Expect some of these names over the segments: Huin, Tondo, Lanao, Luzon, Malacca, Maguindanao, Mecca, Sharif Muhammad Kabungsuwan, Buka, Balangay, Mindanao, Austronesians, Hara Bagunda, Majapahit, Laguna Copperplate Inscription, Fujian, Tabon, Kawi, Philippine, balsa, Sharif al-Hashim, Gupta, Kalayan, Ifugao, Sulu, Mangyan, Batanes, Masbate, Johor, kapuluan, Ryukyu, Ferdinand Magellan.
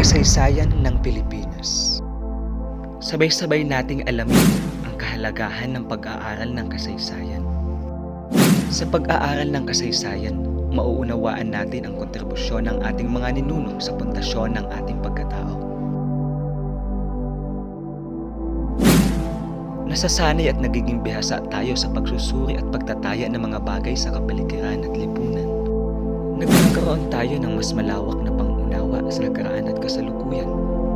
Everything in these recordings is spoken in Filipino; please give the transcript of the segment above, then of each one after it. kasaysayan ng Pilipinas. Sabay-sabay nating alamin ang kahalagahan ng pag-aaral ng kasaysayan. Sa pag-aaral ng kasaysayan, mauunawaan natin ang kontribusyon ng ating mga ninuno sa pundasyon ng ating pagkatao. Nasasanay at nagiging bihasa tayo sa pagsusuri at pagtataya ng mga bagay sa kapaligiran at lipunan. Nagkakaroon tayo ng mas malawak na pangunawa sa nakaraan at kasalukuyan.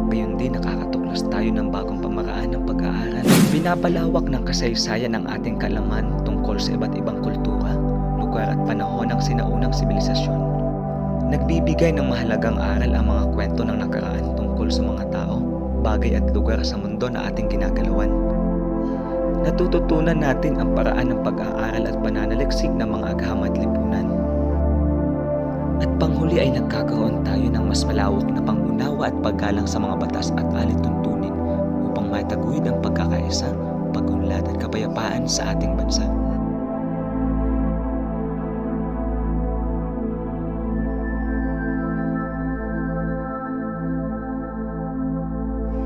Gayon din nakakatuklas tayo ng bagong pamaraan ng pag-aaral. Pinapalawak ng kasaysayan ng ating kalaman tungkol sa iba't ibang kultura, lugar at panahon ng sinaunang sibilisasyon. Nagbibigay ng mahalagang aral ang mga kwento ng nakaraan tungkol sa mga tao, bagay at lugar sa mundo na ating ginagalawan. Natututunan natin ang paraan ng pag-aaral at pananaliksik ng mga agham at lipunan. At panghuli ay nagkakaroon tayo ng mas malawak na pangunawa at paggalang sa mga batas at alituntunin upang mataguyod ang pagkakaisa, pag-unlad at kapayapaan sa ating bansa.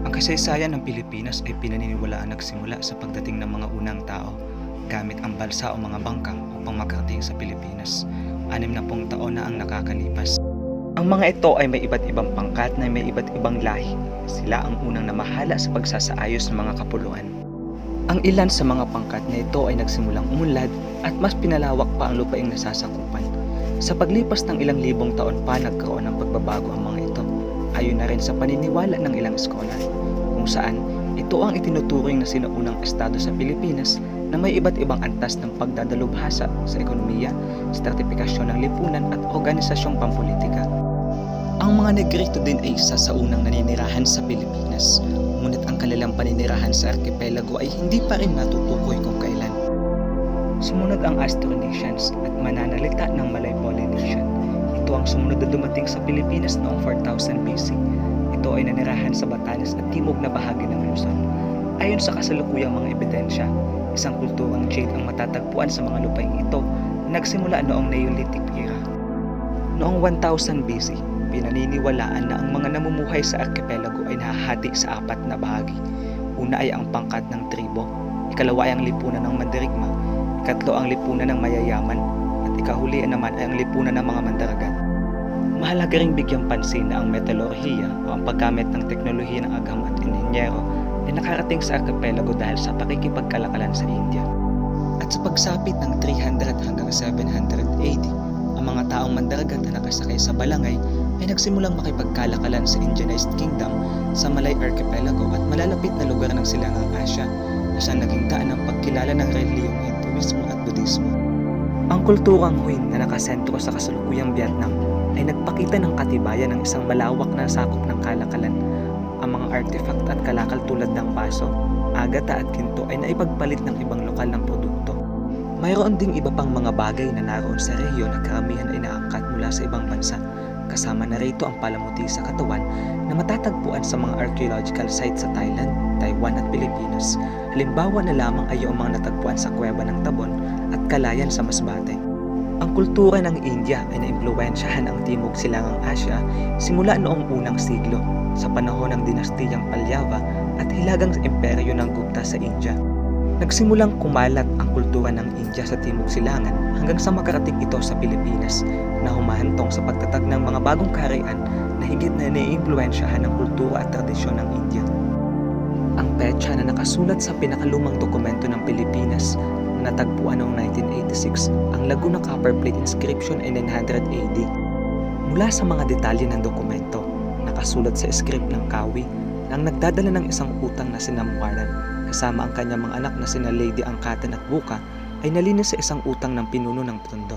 Ang kasaysayan ng Pilipinas ay pinaniniwalaan nagsimula sa pagdating ng mga unang tao gamit ang balsa o mga bangkang upang makarating sa Pilipinas. 60 taon na ang nakakalipas. Ang mga ito ay may iba't ibang pangkat na may iba't ibang lahi. Sila ang unang namahala sa pagsasaayos ng mga kapuluan. Ang ilan sa mga pangkat na ito ay nagsimulang umunlad at mas pinalawak pa ang lupaing nasasakupan. Sa paglipas ng ilang libong taon pa, nagkaroon ng pagbabago ang mga ito. Ayon na rin sa paniniwala ng ilang eskolar, kung saan ito ang itinuturing na sinaunang estado sa Pilipinas na may iba't ibang antas ng pagdadalubhasa sa ekonomiya, stratifikasyon ng lipunan at organisasyong pampulitika. Ang mga Negrito din ay isa sa unang naninirahan sa Pilipinas, ngunit ang kanilang paninirahan sa arkipelago ay hindi pa rin natutukoy kung kailan. Sumunod ang Austronesians at mananalita ng Malay Polynesian. Ito ang sumunod na dumating sa Pilipinas noong 4000 BC. Ito ay nanirahan sa Batanes at timog na bahagi ng Luzon. Ayon sa kasalukuyang mga ebidensya, isang kulturang jade ang matatagpuan sa mga lupaing ito na nagsimula noong Neolithic era. Noong 1000 BC, pinaniniwalaan na ang mga namumuhay sa arkipelago ay nahahati sa 4 na bahagi. Una ay ang pangkat ng tribo, ikalawa ay ang lipunan ng mandirigma, ikatlo ang lipunan ng mayayaman, ikahulian naman ay ang lipunan ng mga mandaragat. Mahalaga ring bigyang pansin na ang metalurhiya o ang paggamit ng teknolohiya ng agham at inhinyero ay nakarating sa arkipelago dahil sa pakikipagkalakalan sa India. At sa pagsapit ng 300 hanggang 700 AD, ang mga taong mandaragat na nakasakay sa balangay ay nagsimulang makipagkalakalan sa Indianized Kingdom sa Malay Archipelago at malalapit na lugar ng Silangang Asya na siyang naging daan ng pagkilala ng reliyong Hinduismo at Budismo. Ang kulturang Huin na nakasentro sa kasalukuyang Vietnam ay nagpakita ng katibayan ng isang malawak na sakop ng kalakalan. Ang mga artifact at kalakal tulad ng baso, agata at ginto ay naipagpalit ng ibang lokal ng produkto. Mayroon ding iba pang mga bagay na naroon sa rehiyon na karamihan ay naangkat mula sa ibang bansa. Kasama na rito ang palamuti sa katawan na matatagpuan sa mga archaeological sites sa Thailand, Taiwan at Pilipinas. Halimbawa na lamang ay yung mga natagpuan sa kuweba ng Tabon at Kalayan sa Masbate. Ang kultura ng India ay naimpluwensyahan ang Timog Silangang Asya simula noong unang siglo sa panahon ng dinastiyang Pallava at hilagang imperyo ng Gupta sa India. Nagsimulang kumalat ang kultura ng India sa Timog Silangan hanggang sa makarating ito sa Pilipinas na humahantong sa pagtatag ng mga bagong kaharian na higit na naiimpluwensyahan ng kultura at tradisyon ng India. Ang petsa na nakasulat sa pinakalumang dokumento ng Pilipinas na natagpuan noong 1986, ang Laguna Copperplate Inscription ay 900 AD. Mula sa mga detalye ng dokumento, nakasulat sa script ng Kawi na nagdadala ng isang utang na si Namwarlan kasama ang kanyang mga anak na sina Lady Angkatan at Buka ay nalinis sa isang utang ng pinuno ng Tondo.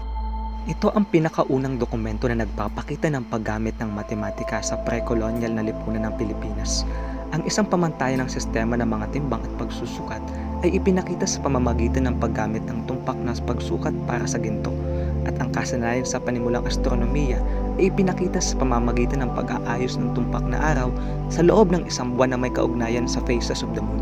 Ito ang pinakaunang dokumento na nagpapakita ng paggamit ng matematika sa precolonial na lipunan ng Pilipinas. Ang isang pamantayan ng sistema ng mga timbang at pagsusukat ay ipinakita sa pamamagitan ng paggamit ng tumpak na pagsukat para sa ginto, at ang kasanayan sa panimulang astronomiya ay ipinakita sa pamamagitan ng pag-aayos ng tumpak na araw sa loob ng isang buwan na may kaugnayan sa phases of the moon.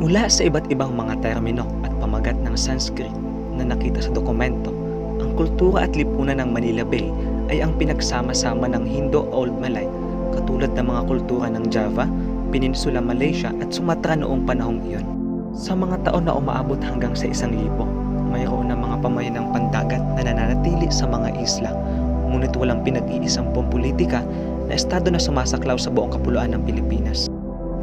Mula sa iba't ibang mga termino at pamagat ng Sanskrit na nakita sa dokumento, ang kultura at lipunan ng Manila Bay ay ang pinagsama-sama ng Hindo-Old Malay, tulad ng mga kultura ng Java, Peninsula Malaysia at Sumatra noong panahong iyon. Sa mga taon na umaabot hanggang sa 1,000, mayroon ng mga pamayanang pandagat na nananatili sa mga isla, ngunit walang pinag-iisang pampulitika na estado na sumasaklaw sa buong kapuluan ng Pilipinas.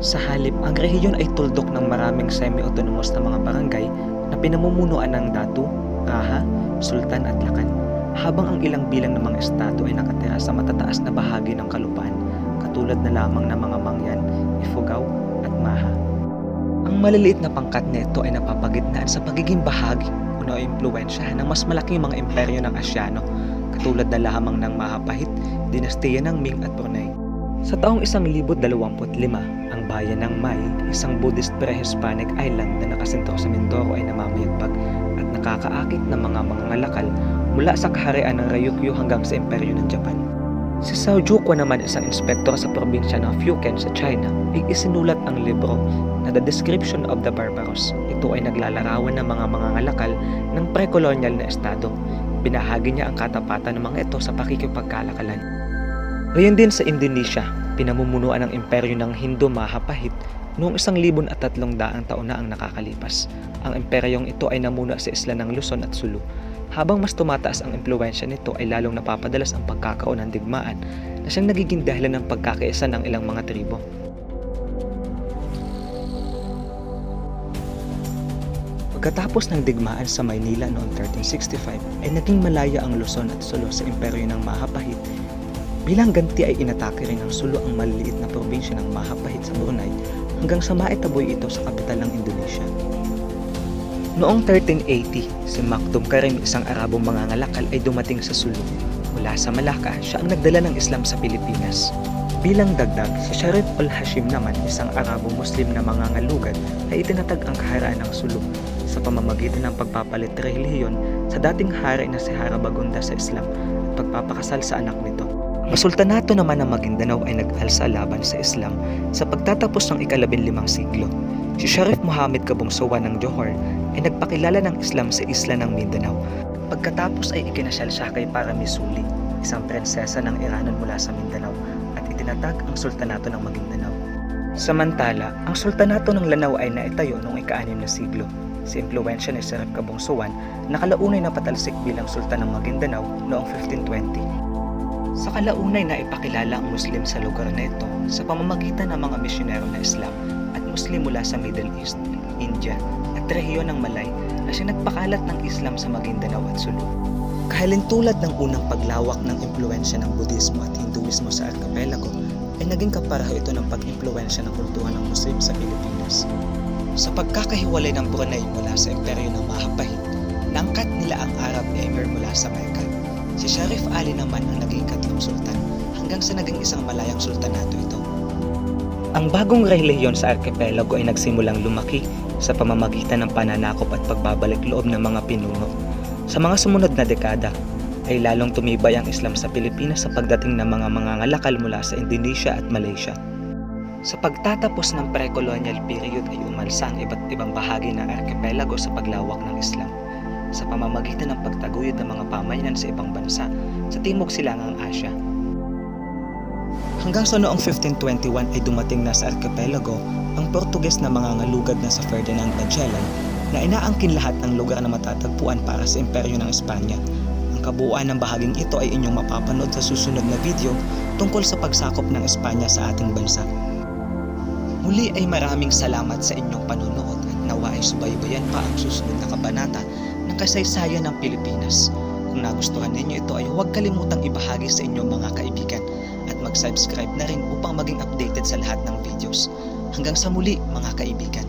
Sa halip, ang rehiyon ay tuldok ng maraming semi-autonomous na mga barangay na pinamumunuan ng Datu, Raha, Sultan at Lakan, habang ang ilang bilang ng mga estado ay nakatira sa matataas na bahagi ng kalupaan, katulad na lamang ng mga Mangyan, Ifugao at Maha. Ang maliliit na pangkat nito ay napapagitnaan sa pagiging bahagi o naimpluwensyahan ng mas malaking mga imperyo ng Asyano, katulad na lamang ng Majapahit, dinastiya ng Ming at Brunei. Sa taong 1025, ang bayan ng Mai, isang Buddhist pre-Hispanic island na nakasentro sa Mindoro, ay namamayagpag at nakakaakit ng mga mangangalakal mula sa kaharian ng Ryukyu hanggang sa imperyo ng Japan. Si Sao Jukwa naman, isang inspektor sa probinsya ng Fujian sa China, ay isinulat ang libro na The Description of the Barbaros. Ito ay naglalarawan ng mga mangangalakal ng precolonial na estado. Binahagi niya ang katapatan ng mga ito sa pakikipagkalakalan. Riyan din sa Indonesia, pinamumunuan ng imperyo ng Hindu Majapahit noong 1,300 taon na ang nakakalipas. Ang imperyong ito ay namuna sa isla ng Luzon at Sulu. Habang mas tumataas ang impluwensya nito ay lalong napapadalas ang pagkakaon ng digmaan na siyang nagiging dahilan ng pagkakaisa ng ilang mga tribo. Pagkatapos ng digmaan sa Maynila noong 1365 ay naging malaya ang Luzon at Sulu sa imperyo ng Majapahit. Bilang ganti ay inatake rin ng Sulu ang maliliit na probinsya ng Majapahit sa Brunei hanggang sa maitaboy ito sa kapital ng Indonesia. Noong 1380, si Makdum Karim, isang Arabong mangangalakal, ay dumating sa Sulu. Mula sa Malacca, siya ang nagdala ng Islam sa Pilipinas. Bilang dagdag, si Sharif al-Hashim naman, isang Arabong Muslim na mangangalugad, ay itinatag ang kaharaan ng Sulu sa pamamagitan ng pagpapalit relihiyon sa dating hari na si Hara Bagunda sa Islam at pagpapakasal sa anak nito. Ang sultanato naman ng Maguindanao ay nag-alsa laban sa Islam sa pagtatapos ng 15 siglo. Si Sharif Muhammad Kabungsuwan ng Johor ay nagpakilala ng Islam sa isla ng Mindanao. Pagkatapos ay ikinasyal siya kay Paramisuli, isang prinsesa ng Iranon mula sa Mindanao, at itinatag ang sultanato ng Maguindanao. Samantala, ang sultanato ng Lanao ay naitayo noong 6 na siglo. Si impluwensya ni Sharif Kabungsuwan, nakalaunay na patalsik bilang sultan ng Maguindanao noong 1520. Sa kalaunay na ipakilala ang Muslim sa lugar na ito sa pamamagitan ng mga misyonero na Islam at Muslim mula sa Middle East, India at rehiyon ng Malay na siya nagpakalat ng Islam sa Maguindanao at Sulu. Kahalintulad ng unang paglawak ng impluensya ng Budismo at Hinduismo sa archipelago ay naging kaparaho ito ng pag-impluensya ng kultura ng Muslim sa Pilipinas. Sa pagkakahiwalay ng Brunei mula sa imperyo ng Majapahit, naangkat nila ang Arab Emir mula sa Mecca. Si Sharif Ali naman ang naging ikatlong sultan hanggang sa naging isang malayang sultanato ito. Ang bagong relihiyon sa archipelago ay nagsimulang lumaki sa pamamagitan ng pananakop at pagbabalik loob ng mga pinuno. Sa mga sumunod na dekada ay lalong tumibay ang Islam sa Pilipinas sa pagdating ng mga mangangalakal mula sa Indonesia at Malaysia. Sa pagtatapos ng pre-colonial period ay umalsa ang iba't ibang bahagi ng archipelago sa paglawak ng Islam sa pamamagitan ng pagtaguyod ng mga pamayanan sa ibang bansa sa Timog Silangang Asya. Hanggang sa noong 1521 ay dumating na sa archipelago ang Portuges na mangangalugad na sa Ferdinand Magellan na inaangkin lahat ng lugar na matatagpuan para sa imperyo ng Espanya. Ang kabuuan ng bahaging ito ay inyong mapapanood sa susunod na video tungkol sa pagsakop ng Espanya sa ating bansa. Muli ay maraming salamat sa inyong panunood at nawa ay subaybayan pa ang susunod na kabanata ng kasaysayan ng Pilipinas. Kung nagustuhan ninyo ito ay huwag kalimutang ibahagi sa inyong mga kaibigan at mag-subscribe na rin upang maging updated sa lahat ng videos. Hanggang sa muli mga kaibigan.